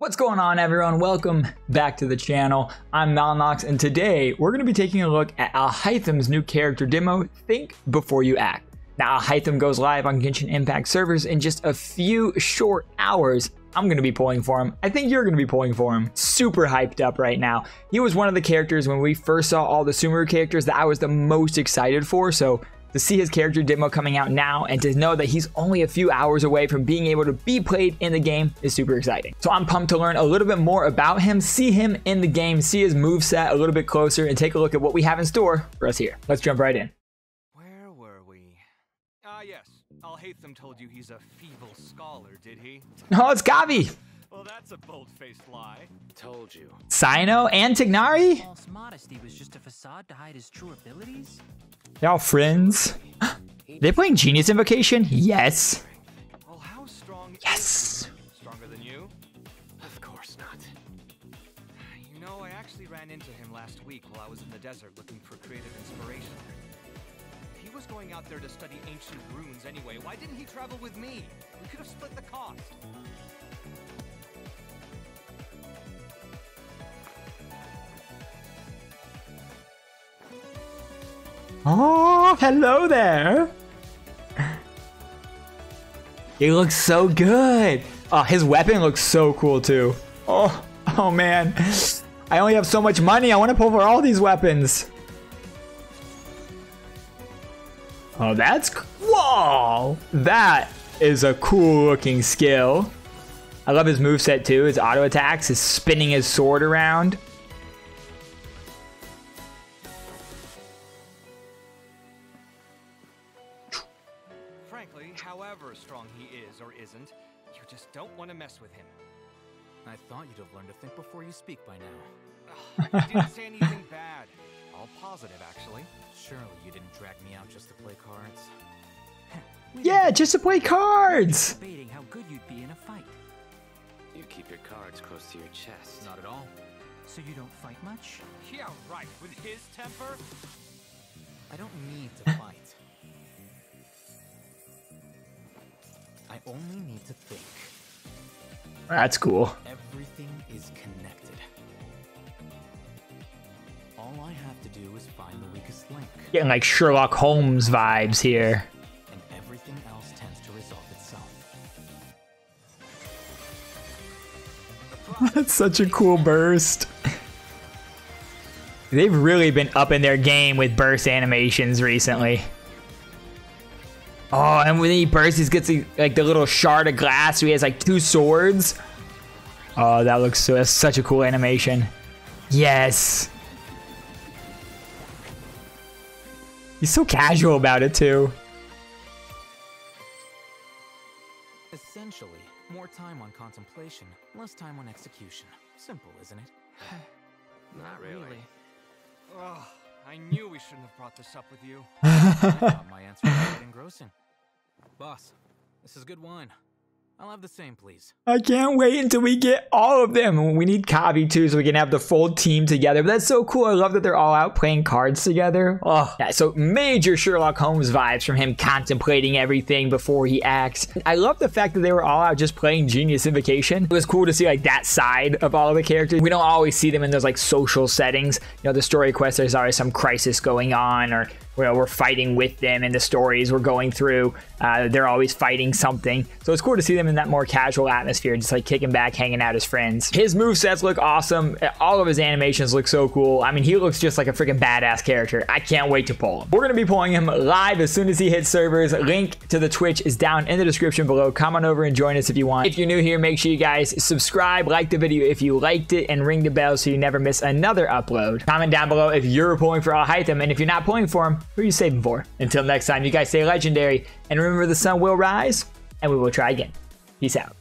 What's going on, everyone? Welcome back to the channel. I'm Malnox, and today we're going to be taking a look at Alhaitham's new character demo, Think Before You Act. Now, Alhaitham goes live on Genshin Impact servers in just a few short hours. I'm going to be pulling for him. I think you're going to be pulling for him. Super hyped up right now. He was one of the characters when we first saw all the Sumeru characters that I was the most excited for, so to see his character demo coming out now and to know that he's only a few hours away from being able to be played in the game is super exciting. So I'm pumped to learn a little bit more about him, see him in the game, see his moveset a little bit closer, and take a look at what we have in store for us here. Let's jump right in. Where were we? Yes. Alhaitham told you he's a feeble scholar, did he? Oh, it's Gavi! Well, that's a bold-faced lie. Told you. Sino and Tignari? False modesty was just a facade to hide his true abilities? Y'all friends? They playing Genius Invocation? Yes. Well, how strong? Yes. Stronger than you? Of course not. You know, I actually ran into him last week while I was in the desert looking for creative inspiration. He was going out there to study ancient runes anyway. Why didn't he travel with me? We could have split the cost. Oh, hello there. He looks so good. Oh, his weapon looks so cool too. Oh man. I only have so much money. I want to pull for all these weapons. Oh, that's... Whoa! That is a cool looking skill. I love his moveset too. His auto attacks, his spinning his sword around. However strong he is or isn't, you just don't want to mess with him. I thought you'd have learned to think before you speak by now. I didn't say anything bad. All positive, actually. Surely you didn't drag me out just to play cards. Yeah, just to play cards! Debating how good you'd be in a fight. You keep your cards close to your chest. Not at all. So you don't fight much? Yeah, right. With his temper? I don't need to fight. I only need to think. That's cool. Everything is connected. All I have to do is find the weakest link. Getting like Sherlock Holmes vibes here. And everything else tends to resolve itself. That's such a cool burst. They've really been up in their game with burst animations recently. Oh, and when he bursts, he gets like the little shard of glass. So he has like two swords. Oh, that looks so... That's such a cool animation. Yes. He's so casual about it too. Essentially, more time on contemplation, less time on execution. Simple, isn't it? Not really. Oh, I knew we shouldn't have brought this up with you. My answer was engrossing. Boss, this is good wine. I'll have the same, please. I can't wait until we get all of them. We need Kaveh too, so we can have the full team together. But that's so cool. I love that they're all out playing cards together. Oh, yeah, so major Sherlock Holmes vibes from him contemplating everything before he acts. I love the fact that they were all out just playing Genius Invocation. It was cool to see like that side of all of the characters. We don't always see them in those like social settings. You know, the story quest, there's always some crisis going on, or we're fighting with them in the stories we're going through. They're always fighting something. So it's cool to see them in that more casual atmosphere, just like kicking back, hanging out as friends. His movesets look awesome. All of his animations look so cool. I mean, he looks just like a freaking badass character. I can't wait to pull him. We're going to be pulling him live as soon as he hits servers. Link to the Twitch is down in the description below. Come on over and join us if you want. If you're new here, make sure you guys subscribe, like the video if you liked it, and ring the bell so you never miss another upload. Comment down below if you're pulling for Alhaitham, and if you're not pulling for him, who are you saving for? Until next time, you guys stay legendary, and remember the sun will rise, and we will try again. Peace out.